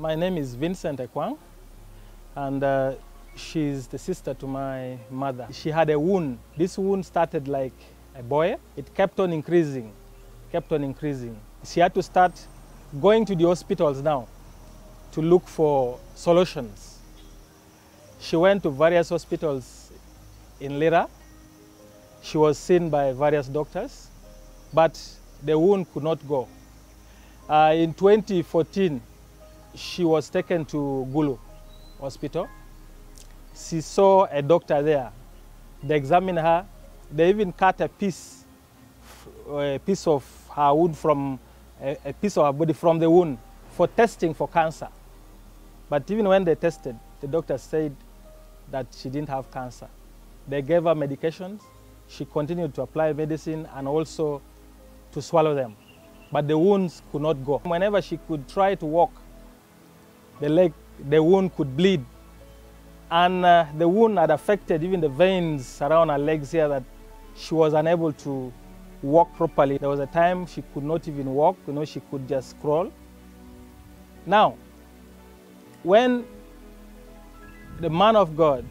My name is Vincent Ekwang, and she's the sister to my mother. She had a wound. This wound started like a boil. It kept on increasing, kept on increasing. She had to start going to the hospitals now to look for solutions. She went to various hospitals in Lira. She was seen by various doctors, but the wound could not go. In 2014, she was taken to Gulu hospital. She saw a doctor there. They examined her. They even cut a piece of her wound from a piece of her body from the wound for testing for cancer. But even when they tested, the doctor said that she didn't have cancer. They gave her medications. She continued to apply medicine and also to swallow them. But the wounds could not go. Whenever she could try to walk, the wound could bleed. And the wound had affected even the veins around her legs here that she was unable to walk properly. There was a time she could not even walk, you know, she could just crawl. Now, when the man of God,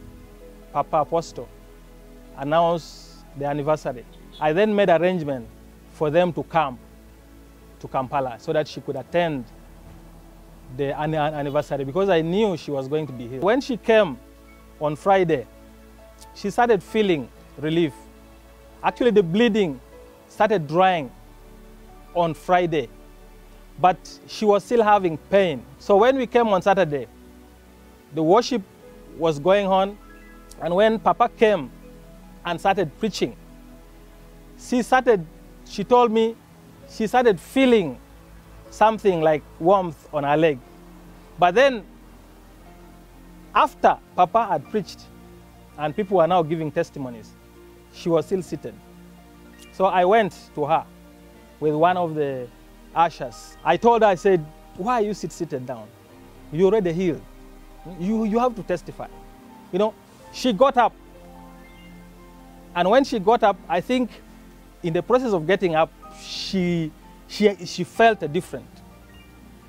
Papa Apostle, announced the anniversary, I then made arrangement for them to come to Kampala so that she could attend the anniversary, because I knew she was going to be here. When she came on Friday, she started feeling relief. Actually, the bleeding started drying on Friday, but she was still having pain. So when we came on Saturday, the worship was going on, and when Papa came and started preaching, she told me, she started feeling something like warmth on her leg. But then, after Papa had preached and people were now giving testimonies, she was still seated. So I went to her with one of the ushers. I told her, I said, why are you seated down? You already healed. You have to testify. You know, she got up. And when she got up, I think in the process of getting up, she felt different.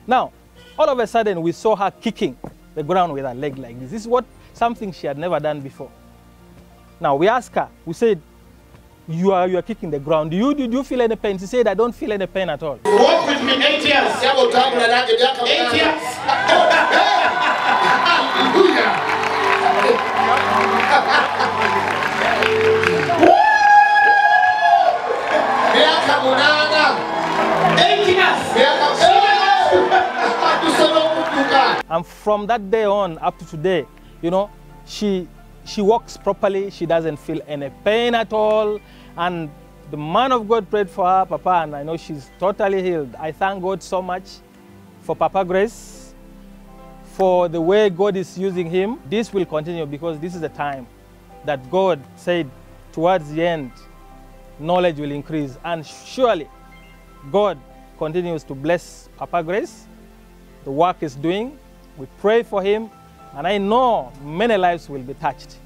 Now, all of a sudden, we saw her kicking the ground with her leg like this. This is something she had never done before. Now, we asked her, we said, you are kicking the ground. Did you feel any pain? She said, I don't feel any pain at all. You walk with me 8 years. 8 years. Hallelujah. 8 years. And from that day on up to today, you know, she walks properly. She doesn't feel any pain at all. And the man of God prayed for her, Papa, and I know she's totally healed. I thank God so much for Papa Grace, for the way God is using him. This will continue, because this is the time that God said towards the end, knowledge will increase, and surely God continues to bless Papa Grace. The work is doing. We pray for him, and I know many lives will be touched.